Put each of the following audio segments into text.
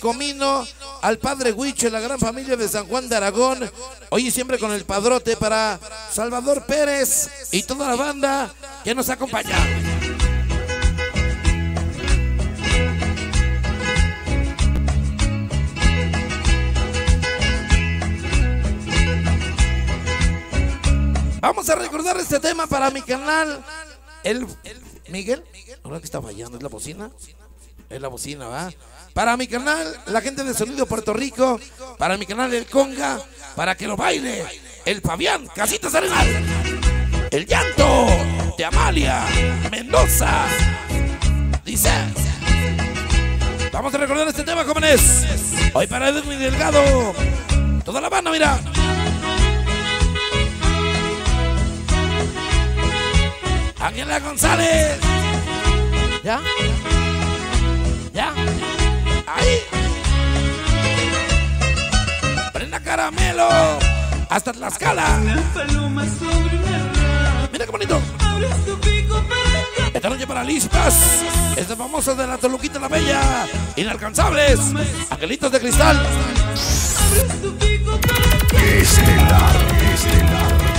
Comino, al Padre Huicho y la gran familia de San Juan de Aragón. Hoy siempre con el Padrote para Salvador Pérez y toda la banda que nos acompaña. Vamos a recordar este tema para mi canal. El Miguel, ahora que está fallando, ¿es la bocina? Es la bocina, ¿va? Para mi canal, la gente de Sonido Puerto Rico. Para mi canal, El Conga. Para que lo baile el Fabián Casitas Arenal. El llanto de Amalia Mendoza. Dice. Vamos a recordar este tema, jóvenes. Hoy para Edwin Delgado. Toda la banda, mira. Ángela González. ¿Ya? ¿Ya? Ahí. Prenda Caramelo. Hasta Tlaxcala. Mira qué bonito. Esta noche para listas. Estas famosas de la Toluquita la Bella. Inalcanzables. Angelitos de Cristal. Estelar, estelar.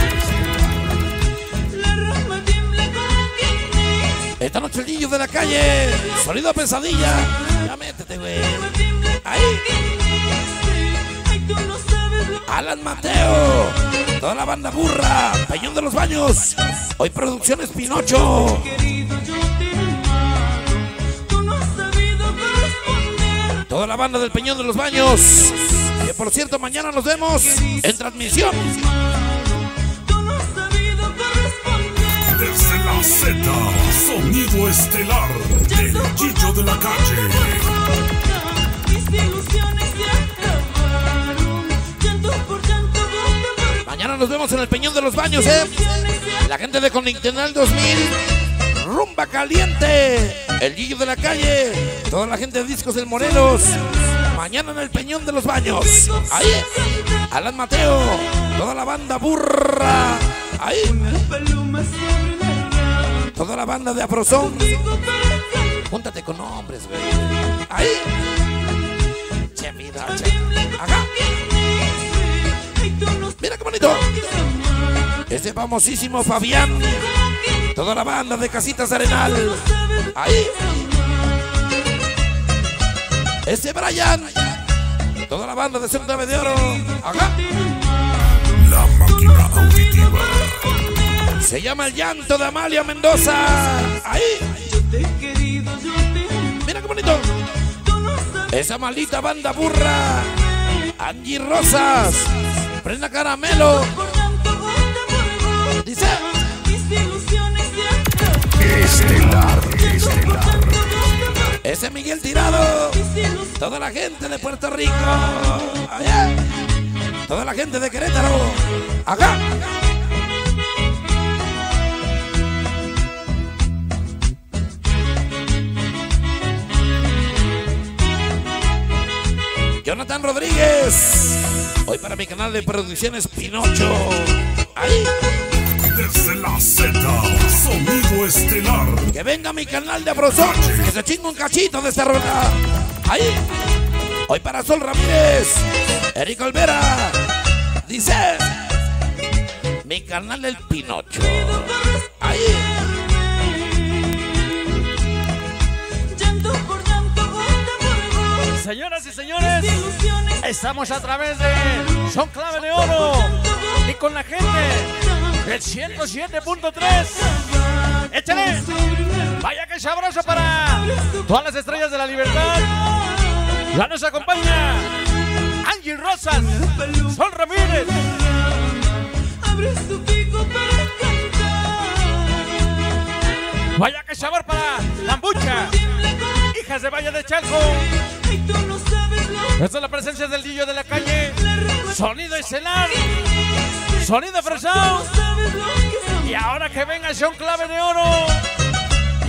Esta noche el Gillo de la Calle, sonido a pesadilla. Ya métete, güey. Ahí. Alan Mateo, toda la banda burra, Peñón de los Baños. Hoy producciones Pinocho. Toda la banda del Peñón de los Baños. Que por cierto, mañana nos vemos en transmisión. Desde la Z, sonido estelar, del Gillo de la Calle. Mañana nos vemos en el Peñón de los Baños, ¿eh? La gente de Continental 2000, Rumba Caliente, el Gillo de la Calle, toda la gente de Discos del Morelos. Mañana en el Peñón de los Baños. Ahí, Alan Mateo, toda la banda burra. Ahí. Toda la banda de AfroSong. Júntate con hombres, güey. Ahí. Che, mira, che. Ajá. Mira qué bonito. Este famosísimo Fabián. Toda la banda de Casitas Arenal. Ahí. Este Brian. Toda la banda de Centro de Oro Ajá. La máquina auditiva. Se llama El Llanto de Amalia Mendoza. Ahí. Mira qué bonito. Esa maldita banda burra. Angie Rosas. Prenda Caramelo. Dice. Estelar, estelar. Ese Miguel Tirado. Toda la gente de Puerto Rico. Allá. Toda la gente de Querétaro. Acá. Jonathan Rodríguez. Hoy para mi canal de producciones Pinocho. Ahí. Desde la Z, sonido estelar. Que venga mi canal de AfroSong. Que se chinga un cachito de esta rola. Ahí. Hoy para Sol Ramírez. Eric Olvera. Dice. Mi canal del Pinocho. Ahí. Señoras y señores, estamos a través de Son Clave de Oro y con la gente del 107.3. Échale, vaya que sabroso para todas las estrellas de la libertad. Ya nos acompaña Angie Rosas, Sol Ramírez. Vaya que sabor para Lambucha, hijas de Valle de Chalco. Esta es la presencia del Gillo de la Calle, Sonido Estelar, Sonido Frosón. Y ahora que venga Son Clave de Oro.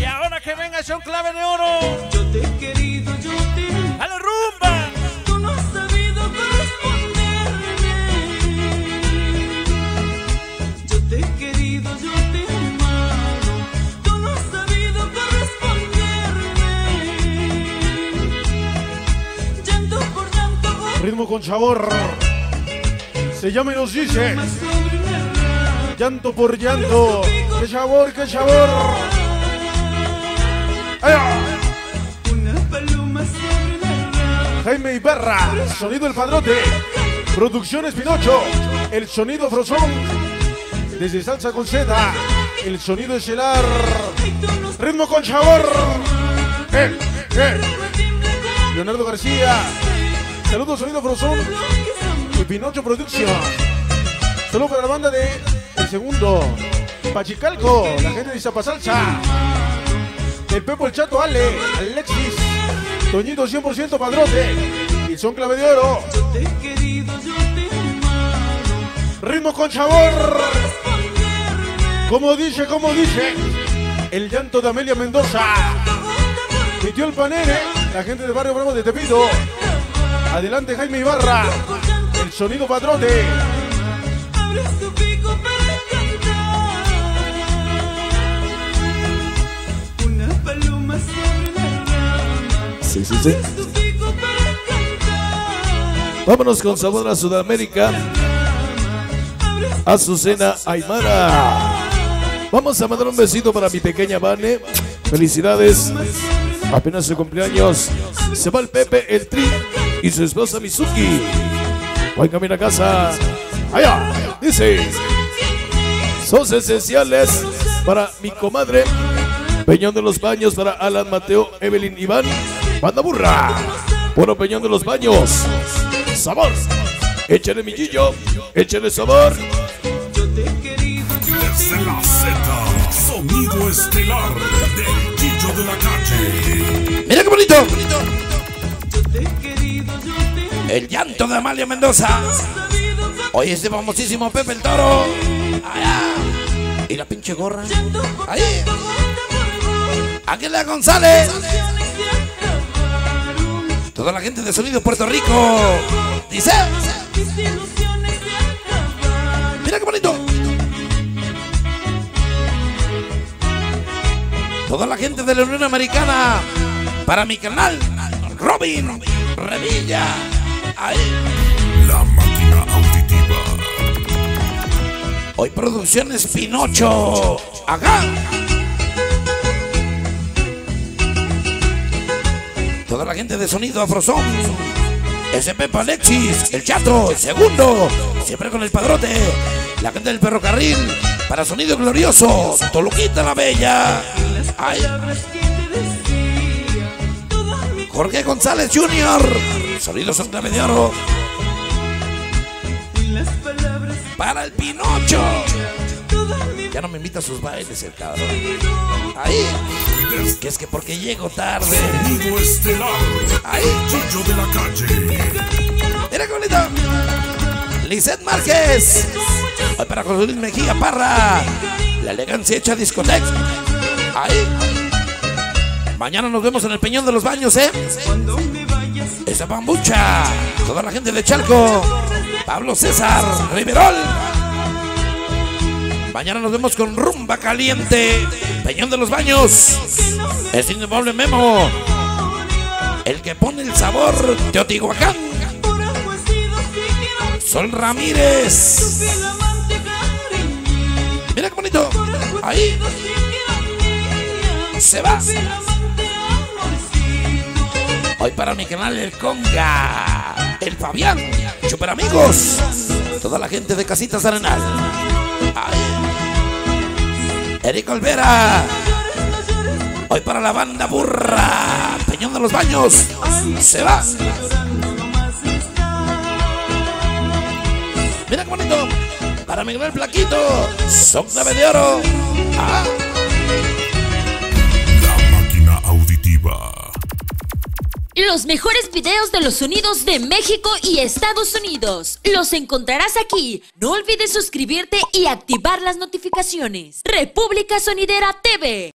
Y ahora que venga Son Clave de Oro. ¡A la rumba! Tú no has sabido corresponderme. Yo te he querido, yo te he amado. Tú no has sabido corresponderme. ritmo con sabor. Se llama y nos dice: llanto por llanto, qué sabor, qué sabor. Jaime Ibarra, Sonido El Padrote, Producciones Pinocho, El Sonido Frosón, desde Salsa con Zeta, El Sonido Estelar, ritmo con sabor. Leonardo García, saludos Sonido Frosón y Pinocho Producción. Saludos para la banda de El Segundo, Pachicalco, la gente de Izapasalsa, el Pepo, el Chato, Ale, Alexis, Toñito 100% Padrote y Son Clave de Oro. Ritmo con sabor. Como dice, el llanto de Amalia Mendoza. Mi tío el Panere, la gente del barrio Bravo de Tepito. Adelante Jaime Ibarra, el sonido padrote. Sí, sí, sí. Vámonos con sabor a Sudamérica. Azucena Aymara. Vamos a mandar un besito para mi pequeña Vane. Felicidades. Apenas su cumpleaños. Se va el Pepe, el Tri y su esposa Mizuki. Voy camino a casa. Allá, dice. Son esenciales para mi comadre. Peñón de los Baños para Alan Mateo, Evelyn Iván. Banda Burra. Puro Peñón de los Baños. Sabor. Échale mi Gillo, échale sabor. Desde la Z, sonido estelar del Gillo de la calle. Mira qué bonito. El llanto de Amalia Mendoza. Hoy este famosísimo Pepe el Toro. Allá. Y la pinche gorra. Ahí. Ángela González. Toda la gente de Sonido Puerto Rico. Dice. Mira qué bonito. Toda la gente de la Unión Americana. Para mi canal Robin Revilla. Ahí. La máquina auditiva. Hoy Producciones Pinocho. Acá. Toda la gente de Sonido AfroSong. SP Alexis, el Chato, el Segundo, siempre con el Padrote, la gente del Ferrocarril, para Sonido Glorioso, Toluquita la Bella. Ay. Jorge González Jr., Sonido Son Clave de Oro. Para el Pinocho. Ya no me invita a sus bailes el cabrón. Ahí. Que es que porque llego tarde. Sonido estelar. Ahí. Gillo de la calle. Mira qué bonito. Lisette Márquez. Hoy para José Luis Mejía Parra. La elegancia hecha discoteca. Ahí. Mañana nos vemos en el Peñón de los Baños, ¿eh? Esa bambucha. Toda la gente de Chalco. Pablo César Riverol. Mañana nos vemos con Rumba Caliente. Peñón de los Baños. Es indomable Memo. El que pone el sabor. Teotihuacán. Sol Ramírez. Mira qué bonito. Ahí. Se va. Hoy para mi canal El Conga. El Fabián. Super amigos. Toda la gente de Casitas Arenal. Ahí. Eric Olvera. Hoy para la banda burra. Peñón de los Baños. Se va. Mira qué bonito. Para Miguel Plaquito. Son Clave de Oro. Ah. La máquina auditiva. Los mejores videos de los sonidos de México y Estados Unidos los encontrarás aquí. No olvides suscribirte y activar las notificaciones. República Sonidera TV.